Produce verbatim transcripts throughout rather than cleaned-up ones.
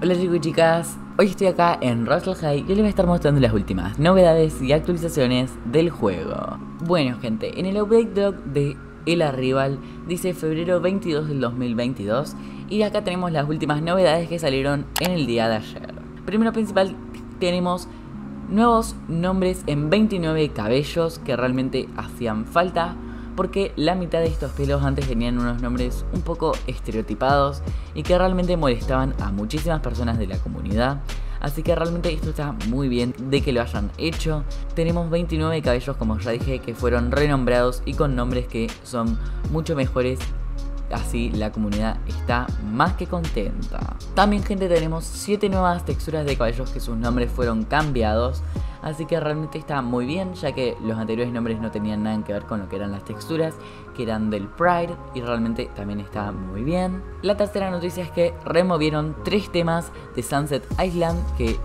Hola chicos y chicas, hoy estoy acá en Royale High y les voy a estar mostrando las últimas novedades y actualizaciones del juego. Bueno gente, en el update doc de el Arrival dice febrero veintidós del dos mil veintidós y acá tenemos las últimas novedades que salieron en el día de ayer. Primero principal, tenemos nuevos nombres en veintinueve cabellos que realmente hacían falta, porque la mitad de estos pelos antes tenían unos nombres un poco estereotipados y que realmente molestaban a muchísimas personas de la comunidad. Así que realmente esto está muy bien de que lo hayan hecho. Tenemos veintinueve cabellos, como ya dije, que fueron renombrados y con nombres que son mucho mejores. Así la comunidad está más que contenta. También gente, tenemos siete nuevas texturas de cabellos que sus nombres fueron cambiados. Así que realmente está muy bien, ya que los anteriores nombres no tenían nada que ver con lo que eran las texturas, que eran del Pride, y realmente también está muy bien. La tercera noticia es que removieron tres temas de Sunset Island que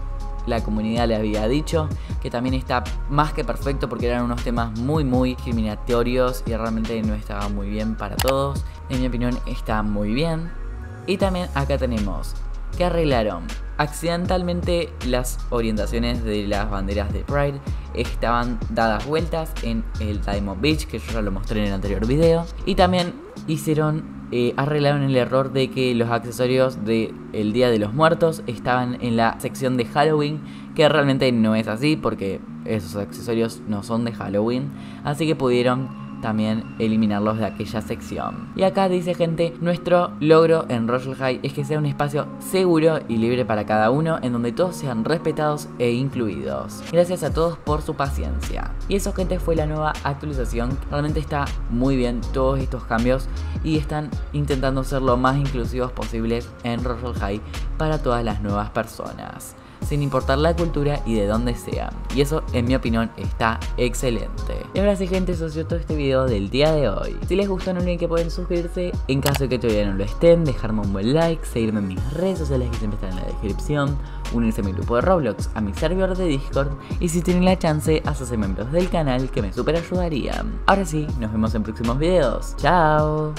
la comunidad le había dicho, que también está más que perfecto porque eran unos temas muy muy discriminatorios y realmente no estaba muy bien para todos. En mi opinión está muy bien. Y también acá tenemos que arreglaron accidentalmente las orientaciones de las banderas de Pride, estaban dadas vueltas en el Diamond Beach, que yo ya lo mostré en el anterior video. Y también hicieron, eh, arreglaron el error de que los accesorios del Día de los Muertos estaban en la sección de Halloween, que realmente no es así porque esos accesorios no son de Halloween, así que pudieron también eliminarlos de aquella sección. Y acá dice gente, nuestro logro en Royale High es que sea un espacio seguro y libre para cada uno, en donde todos sean respetados e incluidos. Gracias a todos por su paciencia. Y eso gente fue la nueva actualización. Realmente está muy bien todos estos cambios y están intentando ser lo más inclusivos posibles en Royale High para todas las nuevas personas, sin importar la cultura y de dónde sea. Y eso, en mi opinión, está excelente. Y ahora sí gente, eso ha sido todo este video del día de hoy. Si les gustó, no olviden que pueden suscribirse. En caso de que todavía no lo estén, dejarme un buen like, seguirme en mis redes sociales que siempre están en la descripción, unirse a mi grupo de Roblox, a mi servidor de Discord, y si tienen la chance, hacerse miembros del canal, que me super ayudaría. Ahora sí, nos vemos en próximos videos. Chao.